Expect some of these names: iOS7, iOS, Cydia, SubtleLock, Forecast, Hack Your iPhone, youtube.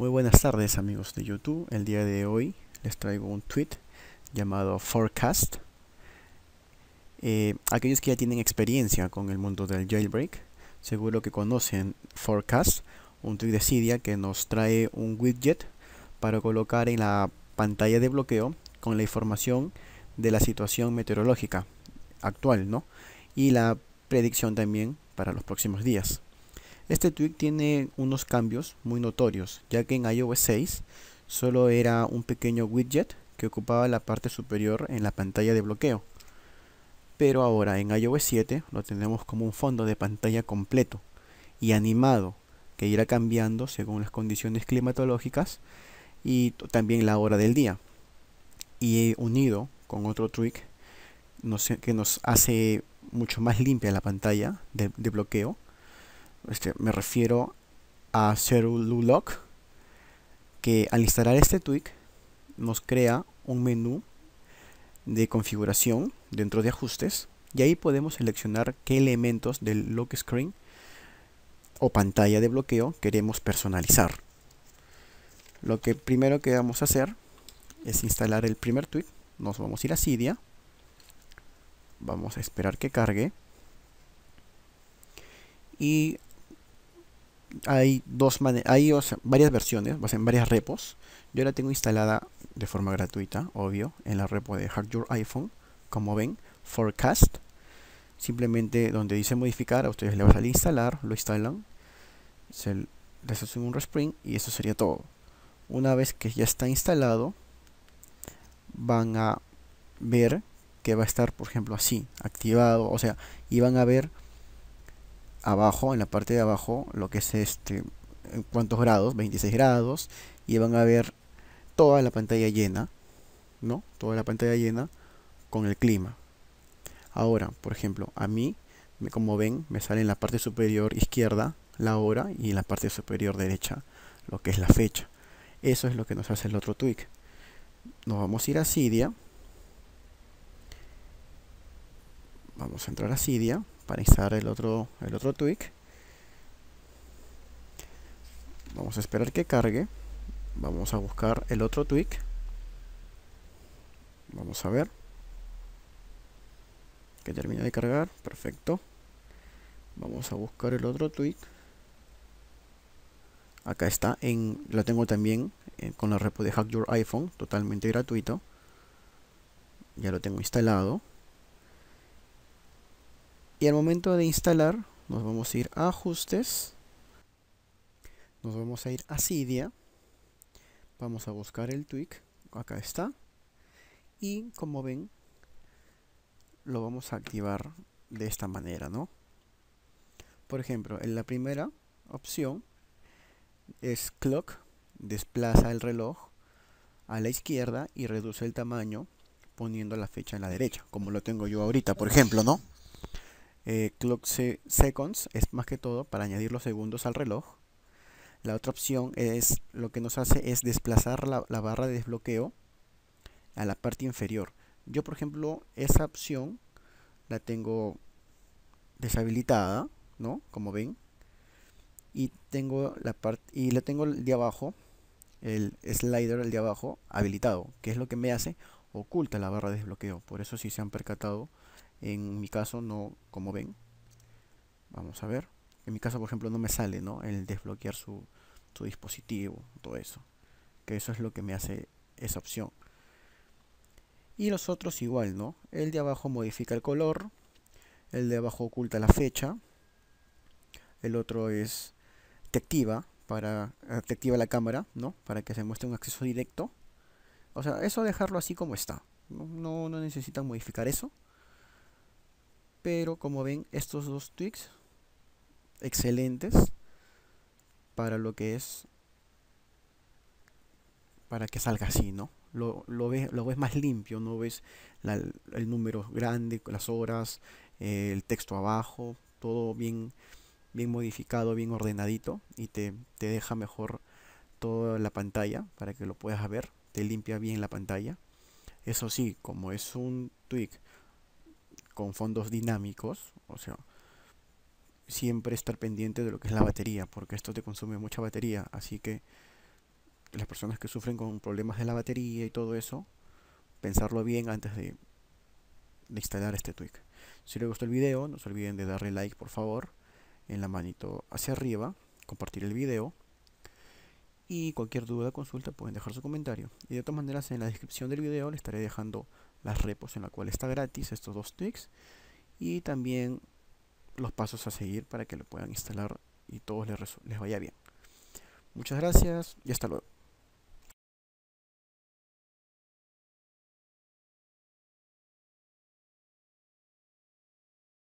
Muy buenas tardes, amigos de YouTube. El día de hoy les traigo un tweet llamado Forecast. Aquellos que ya tienen experiencia con el mundo del jailbreak, seguro que conocen Forecast, un tweet de Cydia que nos trae un widget para colocar en la pantalla de bloqueo con la información de la situación meteorológica actual, ¿no? Y la predicción también para los próximos días. Este tweet tiene unos cambios muy notorios, ya que en iOS 6 solo era un pequeño widget que ocupaba la parte superior en la pantalla de bloqueo. Pero ahora en iOS 7 lo tenemos como un fondo de pantalla completo y animado, que irá cambiando según las condiciones climatológicas y también la hora del día. Y unido con otro tweak que nos hace mucho más limpia la pantalla de bloqueo. Me refiero a SubtleLock, que al instalar este tweak nos crea un menú de configuración dentro de ajustes, y ahí podemos seleccionar qué elementos del lock screen o pantalla de bloqueo queremos personalizar. Lo que primero que vamos a hacer es instalar el primer tweak. Nos vamos a ir a Cydia, vamos a esperar que cargue, y hay varias versiones, en varias repos. Yo la tengo instalada de forma gratuita, obvio, en la repo de Hack Your iPhone, como ven, Forecast. Simplemente donde dice modificar, a ustedes le va a salir instalar, lo instalan, les hacen un resprint y eso sería todo. Una vez que ya está instalado, van a ver que va a estar, por ejemplo, así, activado, y van a ver abajo, en la parte de abajo, lo que es en cuántos grados, 26 grados, y van a ver toda la pantalla llena, ¿no? Toda la pantalla llena con el clima. Ahora, por ejemplo, a mí, como ven, me sale en la parte superior izquierda la hora y en la parte superior derecha lo que es la fecha. Eso es lo que nos hace el otro tweak. Nos vamos a ir a Cydia. Vamos a entrar a Cydia para instalar el otro tweak. Vamos a esperar que cargue. Vamos a buscar el otro tweak. Vamos a ver que termina de cargar. Perfecto. Vamos a buscar el otro tweak. Acá está. Lo tengo también con la repo de Hack Your iPhone, totalmente gratuito. Ya lo tengo instalado. Y al momento de instalar, nos vamos a ir a ajustes, nos vamos a ir a Cydia, vamos a buscar el tweak, acá está, y como ven, lo vamos a activar de esta manera, ¿no? Por ejemplo, en la primera opción es Clock, desplaza el reloj a la izquierda y reduce el tamaño poniendo la fecha en la derecha, como lo tengo yo ahorita, por ejemplo, ¿no? Clock seconds es más que todo para añadir los segundos al reloj. La otra opción es lo que nos hace es desplazar la barra de desbloqueo a la parte inferior. Yo, por ejemplo, esa opción la tengo deshabilitada, ¿no? Como ven, y tengo el de abajo, el slider, el de abajo habilitado, que es lo que me hace oculta la barra de desbloqueo. Por eso, si se han percatado, en mi caso no, como ven, vamos a ver, en mi caso, por ejemplo, no me sale, ¿no?, el desbloquear su dispositivo, todo eso, que eso es lo que me hace esa opción. Y los otros igual, ¿no? El de abajo modifica el color, el de abajo oculta la fecha, el otro es te activa la cámara, ¿no?, para que se muestre un acceso directo. Eso dejarlo así como está, no necesitan modificar eso. Pero como ven, estos dos tweaks excelentes para lo que es, para que salga así, ¿no? Lo ves más limpio, no ves el número grande, las horas, el texto abajo, todo bien modificado, bien ordenadito, y te deja mejor toda la pantalla para que lo puedas ver, te limpia bien la pantalla. Eso sí, como es un tweak con fondos dinámicos, siempre estar pendiente de lo que es la batería, porque esto te consume mucha batería, así que las personas que sufren con problemas de la batería y todo eso, pensarlo bien antes de instalar este tweak. Si les gustó el video, no se olviden de darle like, por favor, en la manito hacia arriba, compartir el video, y cualquier duda o consulta pueden dejar su comentario. Y de todas maneras, en la descripción del video les estaré dejando las repos en la cual está gratis estos dos tweaks, y también los pasos a seguir para que lo puedan instalar y todos les vaya bien. Muchas gracias y hasta luego.